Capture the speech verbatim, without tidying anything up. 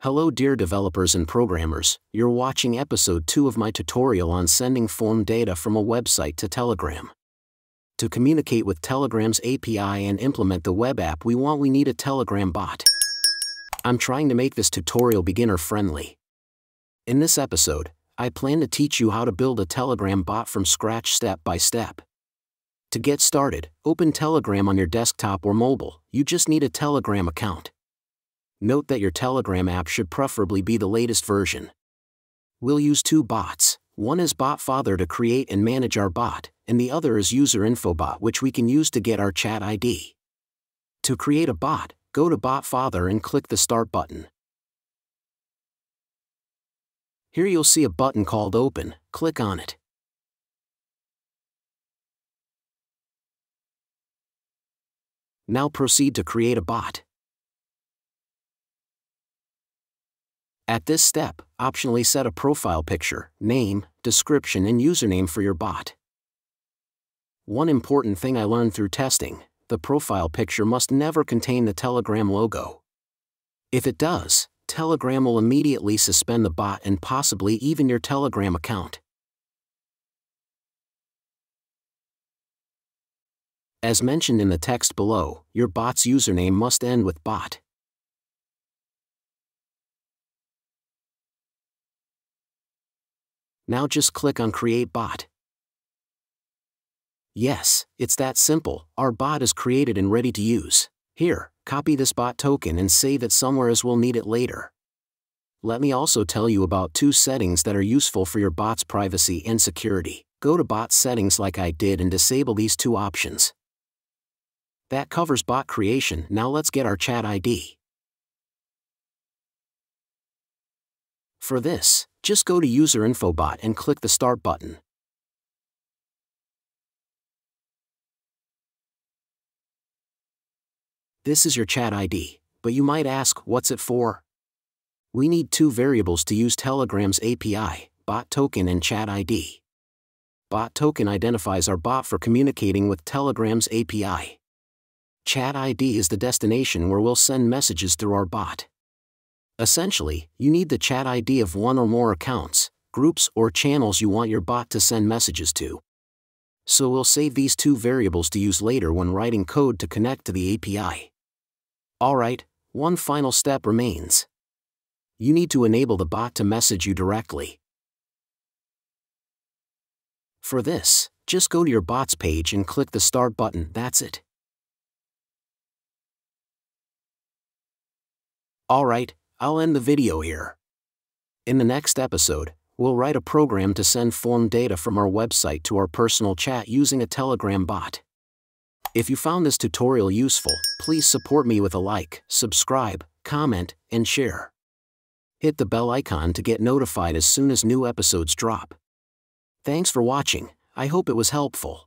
Hello dear developers and programmers, you're watching episode two of my tutorial on sending form data from a website to Telegram. To communicate with Telegram's A P I and implement the web app we want, we need a Telegram bot. I'm trying to make this tutorial beginner friendly. In this episode, I plan to teach you how to build a Telegram bot from scratch step by step. To get started, open Telegram on your desktop or mobile. You just need a Telegram account. Note that your Telegram app should preferably be the latest version. We'll use two bots. One is BotFather to create and manage our bot, and the other is UserInfoBot, which we can use to get our chat I D. To create a bot, go to BotFather and click the Start button. Here you'll see a button called Open. Click on it. Now proceed to create a bot. At this step, optionally set a profile picture, name, description and username for your bot. One important thing I learned through testing, the profile picture must never contain the Telegram logo. If it does, Telegram will immediately suspend the bot and possibly even your Telegram account. As mentioned in the text below, your bot's username must end with bot. Now just click on Create Bot. Yes, it's that simple. Our bot is created and ready to use. Here, copy this bot token and save it somewhere as we'll need it later. Let me also tell you about two settings that are useful for your bot's privacy and security. Go to Bot Settings like I did and disable these two options. That covers bot creation. Now let's get our chat I D. For this, just go to UserInfoBot and click the Start button. This is your chat I D, but you might ask, what's it for? We need two variables to use Telegram's A P I, bot token and chat I D. Bot token identifies our bot for communicating with Telegram's A P I. Chat I D is the destination where we'll send messages through our bot. Essentially, you need the chat I D of one or more accounts, groups or channels you want your bot to send messages to. So we'll save these two variables to use later when writing code to connect to the A P I. Alright, one final step remains. You need to enable the bot to message you directly. For this, just go to your bots page and click the Start button. That's it. Alright, I'll end the video here. In the next episode, we'll write a program to send form data from our website to our personal chat using a Telegram bot. If you found this tutorial useful, please support me with a like, subscribe, comment, and share. Hit the bell icon to get notified as soon as new episodes drop. Thanks for watching. I hope it was helpful.